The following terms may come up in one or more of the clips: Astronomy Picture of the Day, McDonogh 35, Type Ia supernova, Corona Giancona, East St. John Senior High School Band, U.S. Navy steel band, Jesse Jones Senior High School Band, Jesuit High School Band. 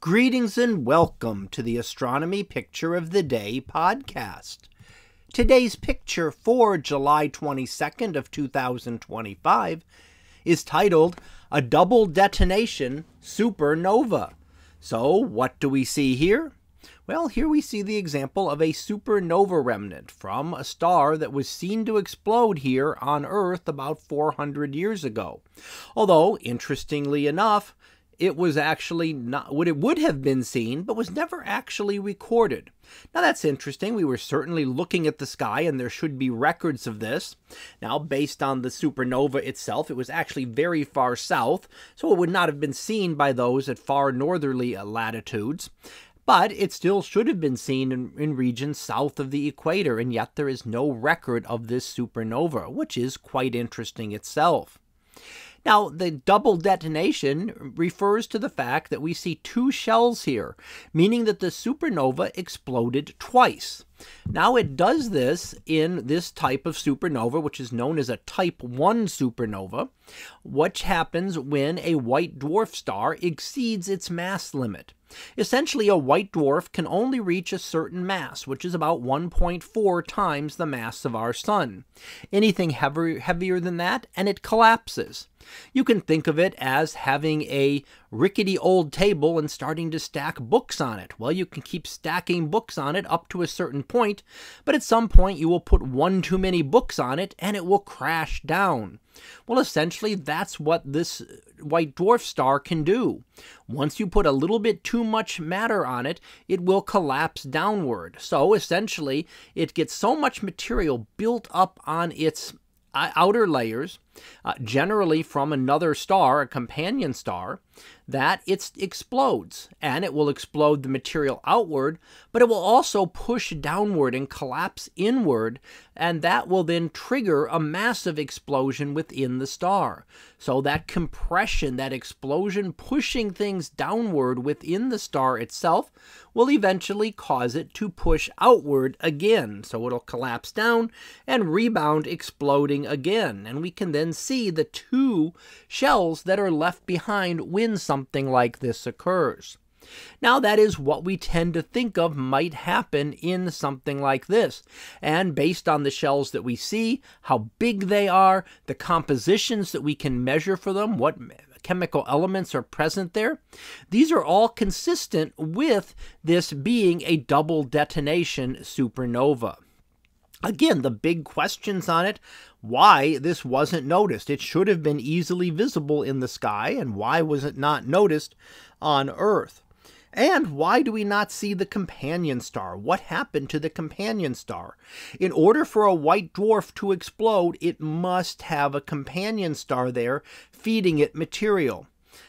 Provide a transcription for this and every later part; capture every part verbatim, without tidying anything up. Greetings and welcome to the Astronomy Picture of the Day podcast. Today's picture for July twenty-second of two thousand twenty-five is titled, A Double Detonation Supernova. So what do we see here? Well, here we see the example of a supernova remnant from a star that was seen to explode here on Earth about four hundred years ago. Although, interestingly enough, it was actually not what it would have been seen, but was never actually recorded. Now that's interesting. We were certainly looking at the sky, and there should be records of this. Now, based on the supernova itself, it was actually very far south, so it would not have been seen by those at far northerly latitudes. But it still should have been seen in, in regions south of the equator, and yet there is no record of this supernova, which is quite interesting itself. Now, the double detonation refers to the fact that we see two shells here, meaning that the supernova exploded twice. Now, it does this in this type of supernova, which is known as a type one supernova, which happens when a white dwarf star exceeds its mass limit. Essentially, a white dwarf can only reach a certain mass, which is about one point four times the mass of our sun. Anything heavier, heavier than that, and it collapses. You can think of it as having a rickety old table and starting to stack books on it. Well, you can keep stacking books on it up to a certain point, but at some point you will put one too many books on it and it will crash down. Well, essentially, that's what this white dwarf star can do. Once you put a little bit too much matter on it, it will collapse downward. So essentially, it gets so much material built up on its outer layers, uh, generally from another star, a companion star, that it explodes. And it will explode the material outward, but it will also push downward and collapse inward, and that will then trigger a massive explosion within the star. So that compression, that explosion pushing things downward within the star itself, will eventually cause it to push outward again. So it'll collapse down and rebound, exploding again. And we can then see the two shells that are left behind when something like this occurs. Now, that is what we tend to think of might happen in something like this. And based on the shells that we see, how big they are, the compositions that we can measure for them, what chemical elements are present there, these are all consistent with this being a double detonation supernova. Again, the big questions on it, why this wasn't noticed. It should have been easily visible in the sky, and why was it not noticed on Earth? And why do we not see the companion star? What happened to the companion star? In order for a white dwarf to explode, it must have a companion star there feeding it material.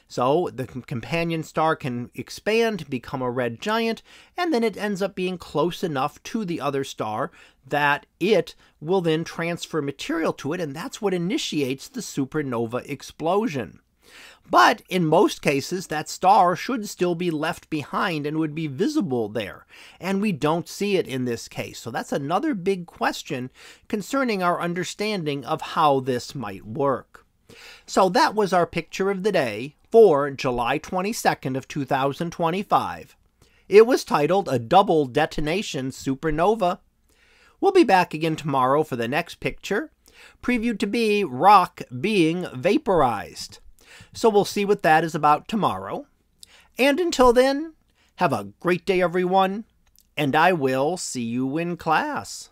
So the companion star can expand, become a red giant, and then it ends up being close enough to the other star that it will then transfer material to it, and that's what initiates the supernova explosion. But in most cases, that star should still be left behind and would be visible there, and we don't see it in this case. So that's another big question concerning our understanding of how this might work. So that was our picture of the day for July twenty-second of two thousand twenty-five. It was titled A Double Detonation Supernova. We'll be back again tomorrow for the next picture, previewed to be rock being vaporized. So we'll see what that is about tomorrow. And until then, have a great day, everyone, and I will see you in class.